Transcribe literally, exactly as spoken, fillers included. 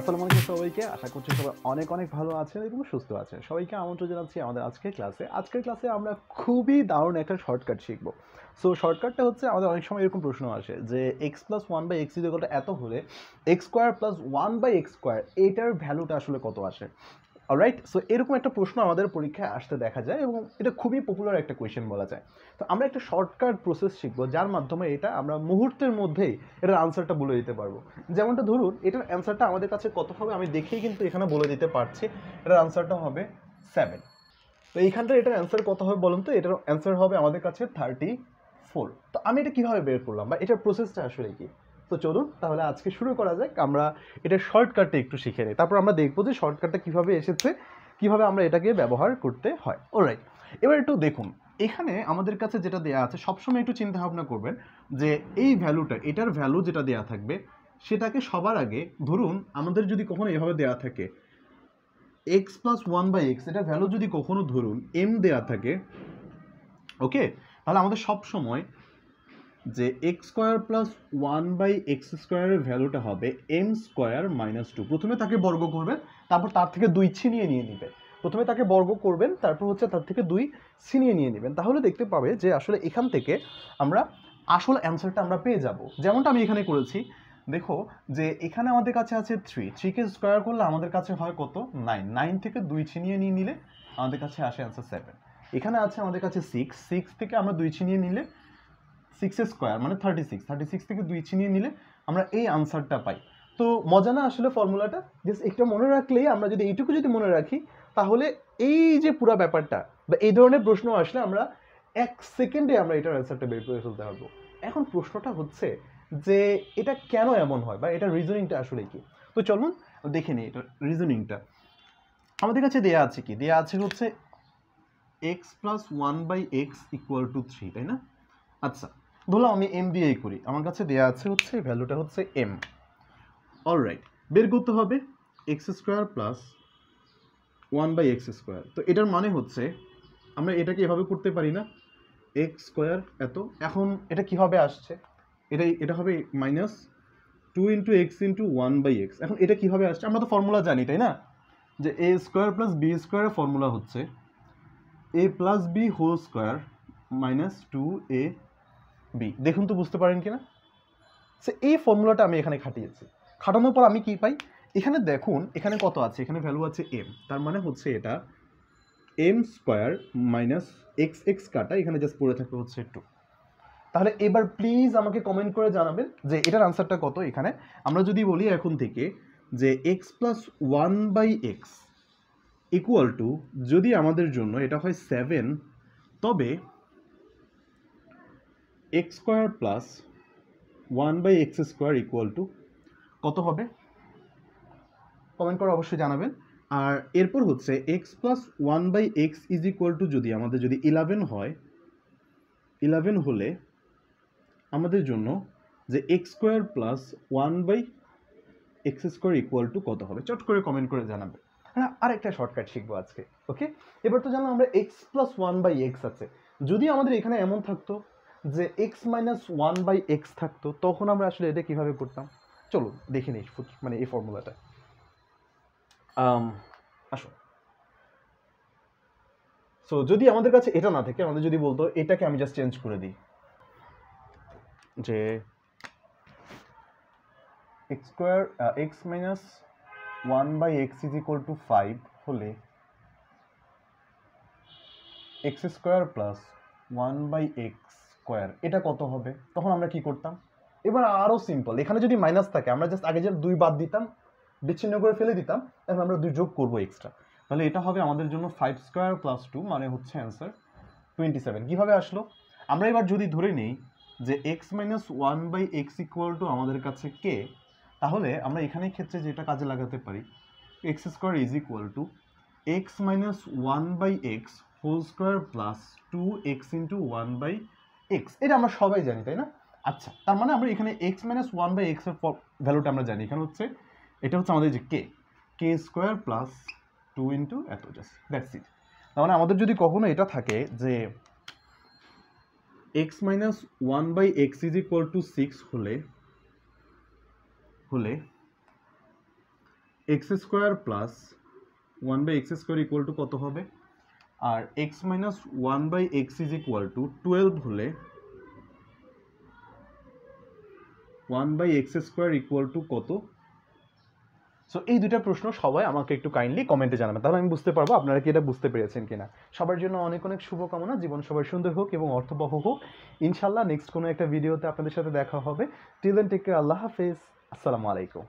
আসসালামু আলাইকুম সবাইকে, আশা করছি সবাই অনেক অনেক ভালো আছেন এবং সুস্থ আছেন। সবাইকে আমন্ত্রণ জানাচ্ছি আমাদের আজকের ক্লাসে। আজকের ক্লাসে আমরা খুবই দারুণ একটা শর্টকাট শিখব। সো শর্টকাটটা হচ্ছে, আমাদের অনেক সময় এরকম প্রশ্ন আসে যে x plus one by x equal এত হলে x square plus one by x square এটার ভ্যালুটা আসলে কত আসে। অলরাইট, সো এরকম একটা প্রশ্ন আমাদের পরীক্ষায় আসতে দেখা যায় এবং এটা খুবই পপুলার একটা কোয়েশ্চেন বলা যায়। তো আমরা একটা শর্টকাট প্রসেস শিখবো যার মাধ্যমে এটা আমরা মুহূর্তের মধ্যেই এটার আনসারটা বলে দিতে পারবো। যেমনটা ধরুন এটার অ্যান্সারটা আমাদের কাছে কত হবে আমি দেখেই কিন্তু এখানে বলে দিতে পারছি। এটার আনসারটা হবে সেভেন। তো এইখানটা এটার অ্যান্সার কত হবে বলুন তো? এটার অ্যান্সার হবে আমাদের কাছে থার্টি ফোর। তো আমি এটা কীভাবে বের করলাম বা এটার প্রসেসটা আসলে কী? তো চলুন তাহলে আজকে শুরু করা যাক। আমরা এটা শর্টকাটটা একটু শিখে নিই, তারপর আমরা দেখব যে শর্টকাটটা কীভাবে এসেছে, কীভাবে আমরা এটাকে ব্যবহার করতে হয়। অলরাইট, এবার একটু দেখুন এখানে আমাদের কাছে যেটা দেয়া আছে, সবসময় একটু চিন্তা ভাবনা করবেন যে এই ভ্যালুটা, এটার ভ্যালু যেটা দেয়া থাকবে সেটাকে সবার আগে, ধরুন আমাদের যদি কখনো এভাবে দেয়া থাকে x plus one by x, এটার ভ্যালু যদি কখনো ধরুন এম দেয়া থাকে, ওকে, তাহলে আমাদের সবসময় যে x square plus one by x স্কোয়ারের ভ্যালুটা হবে এম স্কোয়ার মাইনাস টু। প্রথমে তাকে বর্গ করবেন, তারপর তার থেকে দুই ছিনিয়ে নিয়ে নেবেন। প্রথমে তাকে বর্গ করবেন, তারপর হচ্ছে তার থেকে দুই ছিনিয়ে নিয়ে নেবেন। তাহলে দেখতে পাবে যে আসলে এখান থেকে আমরা আসল অ্যান্সারটা আমরা পেয়ে যাব। যেমনটা আমি এখানে করেছি, দেখো যে এখানে আমাদের কাছে আছে থ্রি, থ্রিকে স্কোয়ার করলে আমাদের কাছে হয় কত? নাইন। নাইন থেকে দুই ছিনিয়ে নিয়ে নিলে আমাদের কাছে আসে অ্যান্সার সেভেন। এখানে আছে আমাদের কাছে সিক্স, সিক্স থেকে আমরা দুই ছিনিয়ে নিলে সিক্স স্কোয়ার মানে থার্টি সিক্স, থার্টি সিক্স থেকে দুই ছিনিয়ে নিলে আমরা এই আনসারটা পাই। তো মজা না আসলে ফর্মুলাটা? জাস্ট একটা মনে রাখলেই, আমরা যদি এইটুকু যদি মনে রাখি তাহলে এই যে পুরো ব্যাপারটা বা এই ধরনের প্রশ্ন আসলে আমরা এক সেকেন্ডে আমরা এটার অ্যান্সারটা বের করে ফেলতে পারবো। এখন প্রশ্নটা হচ্ছে যে এটা কেন এমন হয় বা এটার রিজনিংটা আসলে কি। তো চলুন দেখে নিই এটার রিজনিংটা। আমাদের কাছে দেয়া আছে কি? দেয়া আছে হচ্ছে x plus one by x equal to three, তাই না? আচ্ছা ধরলাম আমি এম দিয়েই করি। আমার কাছে দেয়া আছে হচ্ছে ভ্যালুটা হচ্ছে এম। অলরাইট, বের করতে হবে x square plus one by x square. তো এটার মানে হচ্ছে আমরা এটাকে এভাবে করতে পারি না, এক্স স্কোয়ার এত। এখন এটা কীভাবে আসছে? এটাই এটা হবে minus two into x into one by x. এখন এটা কীভাবে আসছে? আমরা তো ফর্মুলা জানি, তাই না? যে এ স্কোয়ার প্লাস বি স্কোয়ারের ফর্মুলা হচ্ছে a plus b whole square minus two a b. দেখুন তো বুঝতে পারেন কিনা? সে এই ফর্মুলাটা আমি এখানে খাটিয়েছি। খাটানোর পর আমি কি পাই? এখানে দেখুন এখানে কত আছে? এখানে ভ্যালু আছে এম, তার মানে হচ্ছে এটা m square minus x, x কাটা, এখানে জাস্ট পড়ে থাকবে হচ্ছে টু। তাহলে এবার প্লিজ আমাকে কমেন্ট করে জানাবেন যে এটার আনসারটা কত। এখানে আমরা যদি বলি এখন থেকে যে x plus one by x equal to, যদি আমাদের জন্য এটা হয় সেভেন, তবে x square plus one by x square equal to কত হবে? কমেন্ট করে অবশ্যই জানাবেন। আর এরপর হচ্ছে x plus one by x is equal to, যদি আমাদের যদি ইলেভেন হয়, ইলেভেন হলে আমাদের জন্য যে x square plus one by x square equal to কত হবে? চট করে কমেন্ট করে জানাবেন। হ্যাঁ, আর একটা শর্টকাট শিখবো আজকে। ওকে, এবার তো জানলাম আমরা x plus one by x আছে। যদি আমাদের এখানে এমন থাকতো যে x minus one by x থাকতো, তখন আমরা আসলে এটা কীভাবে করতাম? চলো দেখে নিই মানে এই ফর্মুলাটা। আসো, সো যদি আমাদের কাছে এটা না থাকে, আমাদের যদি বলতো এটাকে আমি জাস্ট চেঞ্জ করে দিই, যে x square x minus one by x is equal to five হলে x square plus one by x square এটা কত হবে, তখন আমরা কি করতাম? এবার আরও সিম্পল, এখানে যদি মাইনাস থাকে আমরা জাস্ট আগে যে দুই বাদ দিতাম, বিচ্ছিন্ন করে ফেলে দিতাম, এখন আমরা দুই যোগ করবো এক্সট্রা। তাহলে এটা হবে আমাদের জন্য ফাইভ স্কোয়ার প্লাস টু, মানে হচ্ছে অ্যান্সার টোয়েন্টি সেভেন। কীভাবে আসলো? আমরা এবার যদি ধরে নিই যে x minus one by x equal to আমাদের কাছে কে, তাহলে আমরা এখানে ক্ষেত্রে যেটা কাজে লাগাতে পারি, x square is equal to x minus one by x whole square plus two x into one by x. এটা আমরা সবাই জানি, তাই না? আচ্ছা, তার মানে আমরা এখানে এক্স মাইনাস ওয়ান বাই এক্সের ভ্যালুটা আমরা জানি। এখানে হচ্ছে এটা হচ্ছে আমাদের যে k, k square plus two into এত, জাস্ট দ্যাটস ইট। তার মানে আমাদের যদি কখনো এটা থাকে যে x minus one by x is equal to six হলে হলে x square plus one by x square equal to कत होबे और x minus one by x is equal to twelve होले one by x square equal to कत। So এই দুটো প্রশ্ন সবাই আমাকে একটু কাইন্ডলি কমেন্টে জানাবেন, তাহলে আমি বুঝতে পারবো আপনারা কি এটা বুঝতে পেরেছেন কিনা। সবার জন্য অনেক অনেক শুভকামনা, জীবন সবার সুন্দর হোক এবং অর্থবহ হোক। ইনশাআল্লাহ নেক্সট কোনো একটা ভিডিওতে আপনাদের সাথে দেখা হবে। টিল দেন টেক কেয়ার, আল্লাহ হাফেজ, আসসালামু আলাইকুম।